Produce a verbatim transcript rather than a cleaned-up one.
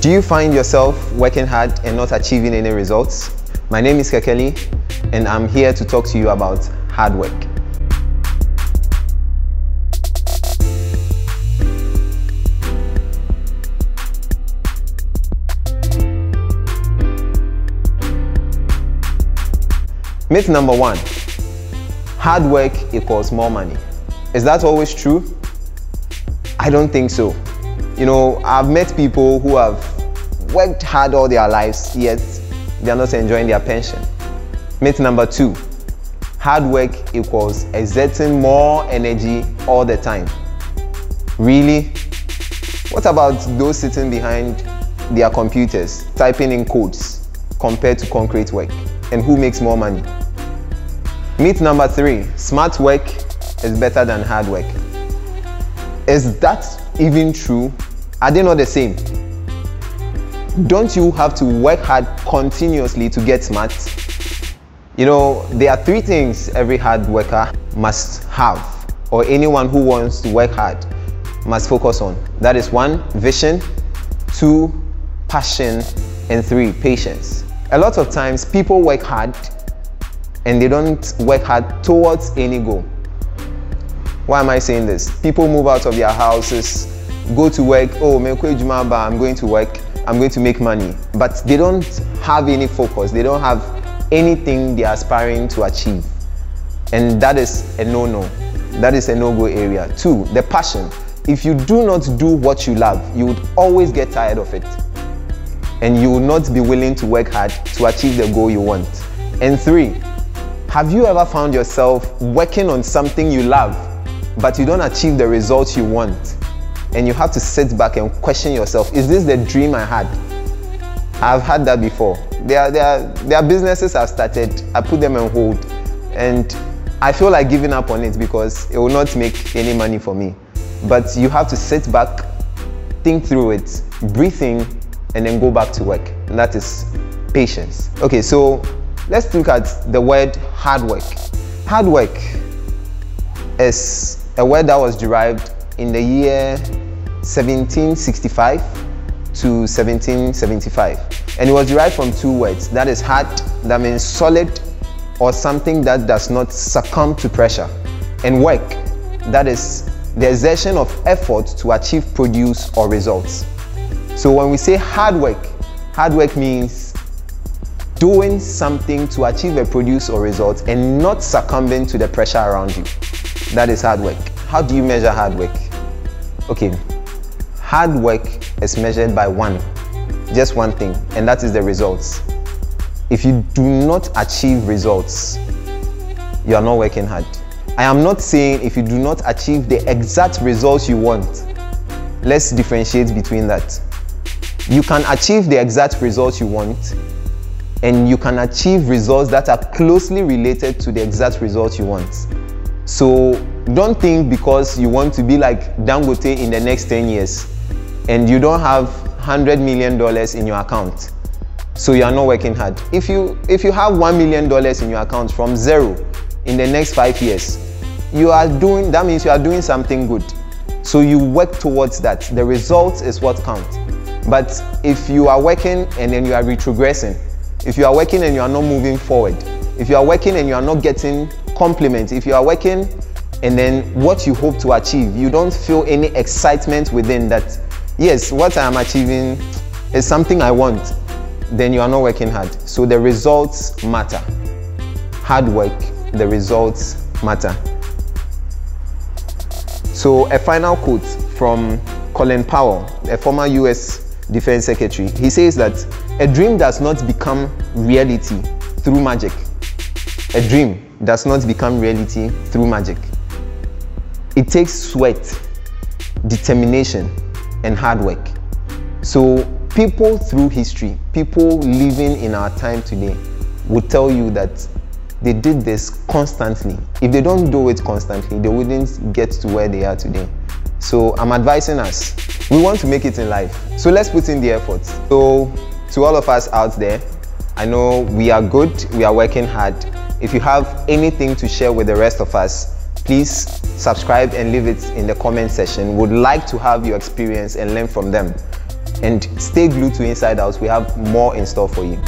Do you find yourself working hard and not achieving any results? My name is Kekeli, and I'm here to talk to you about hard work. Myth number one, hard work equals more money. Is that always true? I don't think so. You know, I've met people who have worked hard all their lives, yet they are not enjoying their pension. Myth number two, hard work equals exerting more energy all the time. Really? What about those sitting behind their computers, typing in codes, compared to concrete work? And who makes more money? Myth number three, smart work is better than hard work. Is that even true? Are they not the same? Don't you have to work hard continuously to get smart? You know, there are three things every hard worker must have, or anyone who wants to work hard must focus on. That is one, vision, two, passion, and three, patience. A lot of times people work hard and they don't work hard towards any goal. Why am I saying this? People move out of their houses, go to work, oh, I'm going to work, I'm going to make money. But they don't have any focus, they don't have anything they are aspiring to achieve. And that is a no-no, that is a no-go area. Two, the passion. If you do not do what you love, you would always get tired of it, and you will not be willing to work hard to achieve the goal you want. And three, have you ever found yourself working on something you love, but you don't achieve the results you want? And you have to sit back and question yourself, is this the dream I had? I've had that before. There, there, there are businesses I've started, I put them on hold, and I feel like giving up on it because it will not make any money for me. But you have to sit back, think through it, breathe in, and then go back to work, and that is patience. Okay, so let's look at the word hard work. Hard work is a word that was derived in the year seventeen sixty-five to seventeen seventy-five, and it was derived from two words. That is hard, that means solid or something that does not succumb to pressure, and work, that is the exertion of effort to achieve, produce, or results. So when we say hard work, hard work means doing something to achieve a produce or result and not succumbing to the pressure around you. That is hard work. How do you measure hard work? Okay, hard work is measured by one, just one thing, and that is the results. If you do not achieve results, you are not working hard. I am not saying if you do not achieve the exact results you want. Let's differentiate between that. You can achieve the exact results you want, and you can achieve results that are closely related to the exact results you want. So don't think because you want to be like Dangote in the next ten years and you don't have one hundred million dollars in your account, so you are not working hard. If you, if you have one million dollars in your account from zero in the next five years, you are doing, that means you are doing something good. So you work towards that. The result is what counts. But if you are working and then you are retrogressing, if you are working and you are not moving forward, if you are working and you are not getting compliments, if you are working and then what you hope to achieve, you don't feel any excitement within that, yes, what I am achieving is something I want, then you are not working hard. So the results matter. Hard work, the results matter. So a final quote from Colin Powell, a former U S Defense Secretary. He says that a dream does not become reality through magic. A dream does not become reality through magic. It takes sweat, determination, and hard work. So people through history, people living in our time today, will tell you that they did this constantly. If they don't do it constantly, they wouldn't get to where they are today. So I'm advising us, we want to make it in life, so let's put in the effort. So to all of us out there, I know we are good, we are working hard. If you have anything to share with the rest of us, please subscribe and leave it in the comment section. Would like to have your experience and learn from them. and stay glued to Inside Out. We have more in store for you.